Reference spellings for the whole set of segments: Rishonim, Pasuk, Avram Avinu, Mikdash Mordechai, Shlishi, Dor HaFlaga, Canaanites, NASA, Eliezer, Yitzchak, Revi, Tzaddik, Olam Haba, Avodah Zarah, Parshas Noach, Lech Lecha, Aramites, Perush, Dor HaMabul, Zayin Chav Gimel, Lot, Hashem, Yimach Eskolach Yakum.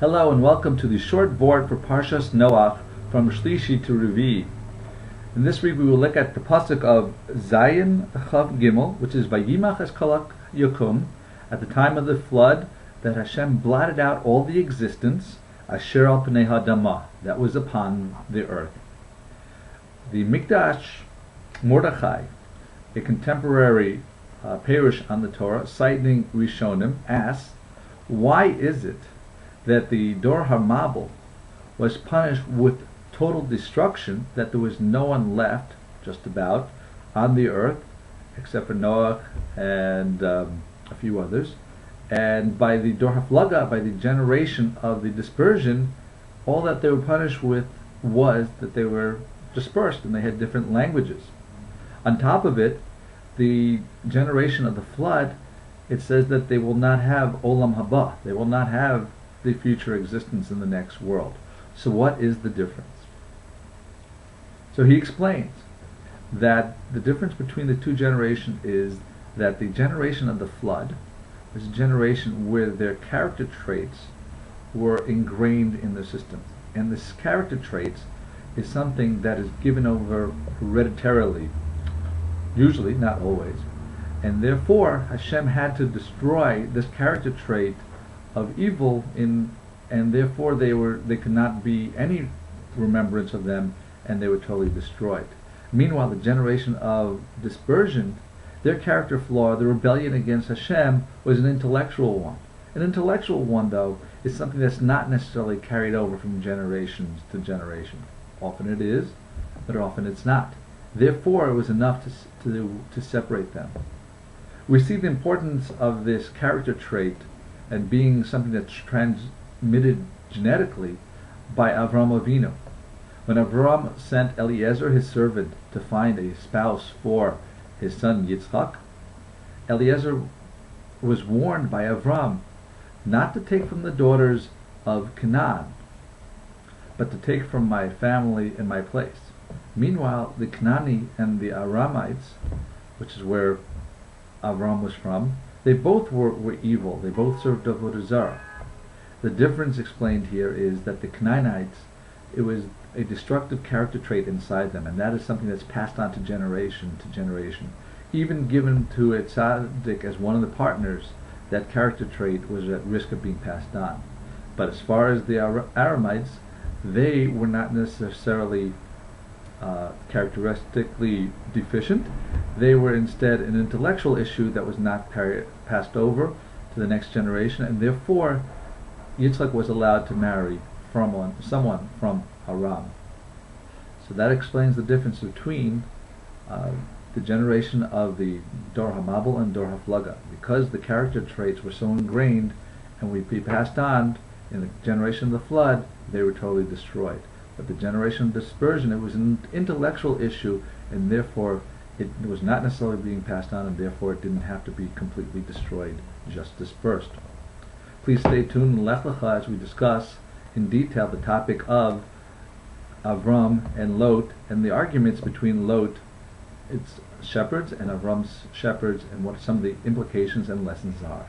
Hello and welcome to the short board for Parshas Noach from Shlishi to Revi. In this week we will look at the Pasuk of Zayin Chav Gimel, which is by Yimach Eskolach Yakum, at the time of the flood that Hashem blotted out all the existence, Asher al Pnei Hadamah, that was upon the earth. The Mikdash Mordechai, a contemporary perush on the Torah, citing Rishonim, asks, why is it that the Dor HaMabul was punished with total destruction, that there was no one left, just about, on the earth, except for Noach and a few others, and by the Dor HaFlaga, by the generation of the dispersion, all that they were punished with was that they were dispersed and they had different languages. On top of it, the generation of the flood, it says that they will not have Olam Haba, they will not have the future existence in the next world. So what is the difference? So he explains that the difference between the two generations is that the generation of the flood was a generation where their character traits were ingrained in the system. And this character traits is something that is given over hereditarily, usually, not always. And therefore, Hashem had to destroy this character trait of evil, and therefore they could not be any remembrance of them, and they were totally destroyed. Meanwhile, the generation of dispersion, their character flaw, the rebellion against Hashem, was an intellectual one. An intellectual one, though, is something that's not necessarily carried over from generations to generation. Often it is, but often it's not. Therefore, it was enough to separate them. We see the importance of this character trait and being something that's transmitted genetically by Avram Avinu. When Avram sent Eliezer, his servant, to find a spouse for his son Yitzchak, Eliezer was warned by Avram not to take from the daughters of Canaan, but to take from my family and my place. Meanwhile, the Canaani and the Aramites, which is where Avram was from, they both were evil. They both served Avodah Zarah. The difference explained here is that the Canaanites, it was a destructive character trait inside them, and that is something that's passed on to generation to generation. Even given to a Tzaddik as one of the partners, that character trait was at risk of being passed on. But as far as the Aramites, they were not necessarily characteristically deficient. They were instead an intellectual issue that was not passed over to the next generation, and therefore Yitzchak was allowed to marry from someone from Aram. So that explains the difference between the generation of the Dor HaMabul and Dor HaFlaga, because the character traits were so ingrained and would be passed on in the generation of the flood, they were totally destroyed. But the generation of dispersion, it was an intellectual issue, and therefore it was not necessarily being passed on, and therefore it didn't have to be completely destroyed, just dispersed. Please stay tuned in Lech Lecha as we discuss in detail the topic of Avram and Lot, and the arguments between Lot, its shepherds, and Avram's shepherds, and what some of the implications and lessons are.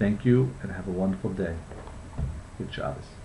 Thank you, and have a wonderful day. Good Shabbos.